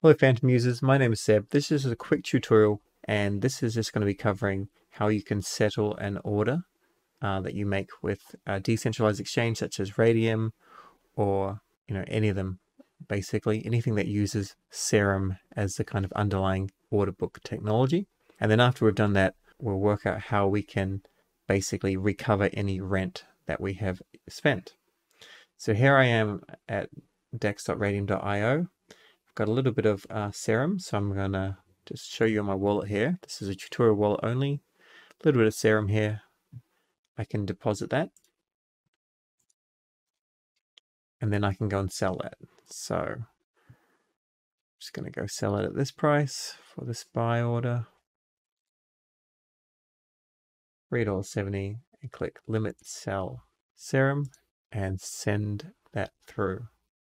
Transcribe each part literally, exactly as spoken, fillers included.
Hello Phantom users, my name is Seb. This is a quick tutorial and this is just going to be covering how you can settle an order uh, that you make with a decentralized exchange such as Raydium or you know any of them, basically anything that uses Serum as the kind of underlying order book technology. And then after we've done that, we'll work out how we can basically recover any rent that we have spent. So here I am at dex dot raydium dot i o. Got a little bit of uh, Serum, so I'm gonna just show you on my wallet here. This is a tutorial wallet only. A little bit of Serum here. I can deposit that, and then I can go and sell that. So I'm just gonna go sell it at this price for this buy order, three dollars seventy, and click limit sell Serum and send that through.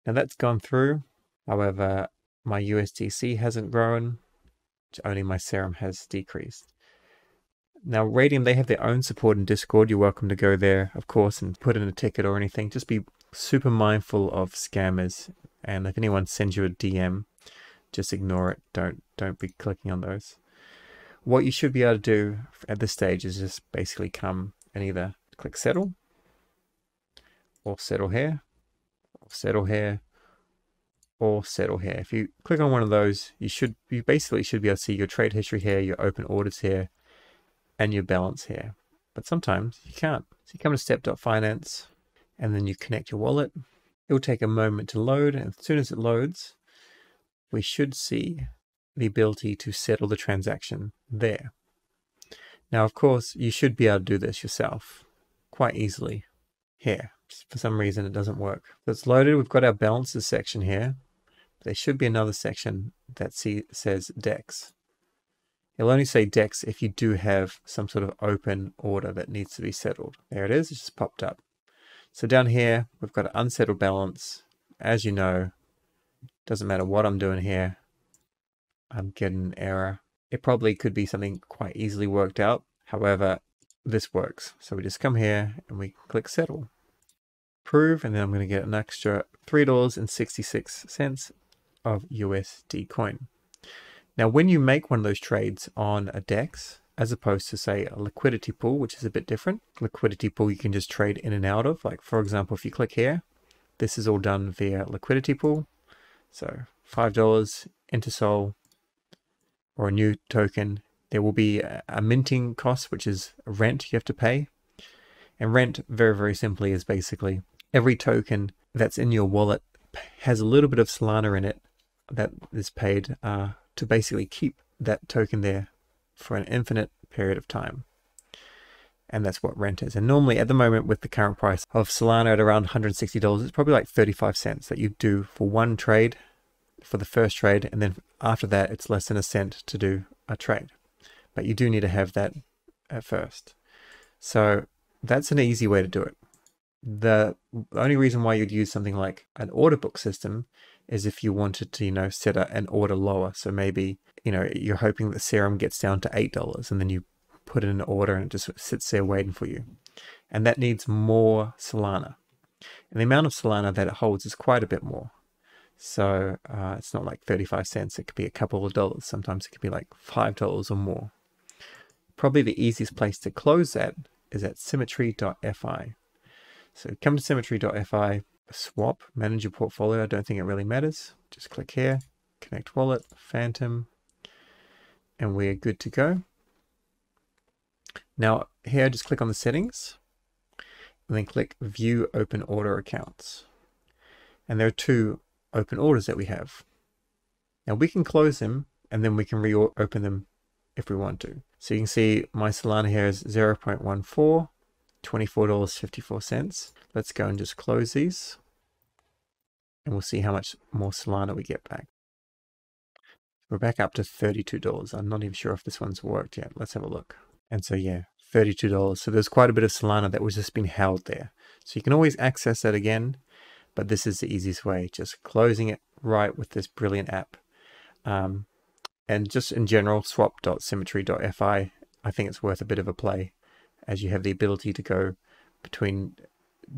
Now that's gone through. However, my U S D C hasn't grown, only my Serum has decreased. Now Raydium, they have their own support in Discord. You're welcome to go there, of course, and put in a ticket or anything. Just be super mindful of scammers, and if anyone sends you a D M, just ignore it. Don't don't be clicking on those. What you should be able to do at this stage is just basically come and either click settle, or settle here, or settle here, or settle here. If you click on one of those, you should you basically should be able to see your trade history here, your open orders here, and your balance here. But sometimes you can't. So you come to step dot finance and then you connect your wallet. It will take a moment to load, and as soon as it loads, we should see the ability to settle the transaction there. Now, of course, you should be able to do this yourself quite easily here. For some reason, it doesn't work. So it's loaded. We've got our balances section here. There should be another section that see, says DEX. It'll only say DEX if you do have some sort of open order that needs to be settled. There it is, it's just popped up. So down here, we've got an unsettled balance. As you know, doesn't matter what I'm doing here, I'm getting an error. It probably could be something quite easily worked out. However, this works. So we just come here and we click settle, approve, and then I'm going to get an extra three dollars and sixty-six cents of U S D coin. Now, when you make one of those trades on a DEX, as opposed to say a liquidity pool, which is a bit different, liquidity pool you can just trade in and out of. Like for example, if you click here, this is all done via liquidity pool. So five dollars into S O L or a new token. There will be a, a minting cost, which is rent you have to pay. And rent, very, very simply, is basically every token that's in your wallet has a little bit of Solana in it that is paid uh, to basically keep that token there for an infinite period of time. And that's what rent is. And normally at the moment with the current price of Solana at around one hundred sixty dollars, it's probably like thirty-five cents that you do for one trade, for the first trade. And then after that, it's less than a cent to do a trade. But you do need to have that at first. So that's an easy way to do it. The only reason why you'd use something like an order book system is if you wanted to, you know, set a, an order lower. So maybe, you know, you're hoping that Serum gets down to eight dollars and then you put in an order and it just sits there waiting for you. And that needs more Solana. And the amount of Solana that it holds is quite a bit more. So uh, it's not like thirty-five cents. It could be a couple of dollars. Sometimes it could be like five dollars or more. Probably the easiest place to close that is at symmetry dot f i. So come to symmetry dot f i, swap, manage your portfolio. I don't think it really matters. Just click here, connect wallet, Phantom, and we're good to go. Now here, just click on the settings and then click view open order accounts. And there are two open orders that we have. Now we can close them and then we can reopen them if we want to. So you can see my Solana here is zero point one four, twenty-four dollars and fifty-four cents. Let's go and just close these and we'll see how much more Solana we get back. We're back up to thirty-two dollars. I'm not even sure if this one's worked yet. Let's have a look. And so yeah, thirty-two dollars. So there's quite a bit of Solana that was just been held there. So you can always access that again, but this is the easiest way, just closing it right with this brilliant app. Um, And just in general, swap dot symmetry dot f i, I think it's worth a bit of a play as you have the ability to go between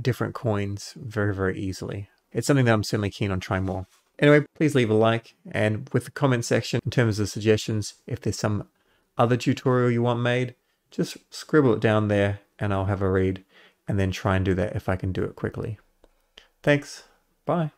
different coins very, very easily. It's something that I'm certainly keen on trying more. Anyway, please leave a like, and with the comment section, in terms of suggestions, if there's some other tutorial you want made, just scribble it down there and I'll have a read and then try and do that if I can do it quickly. Thanks. Bye.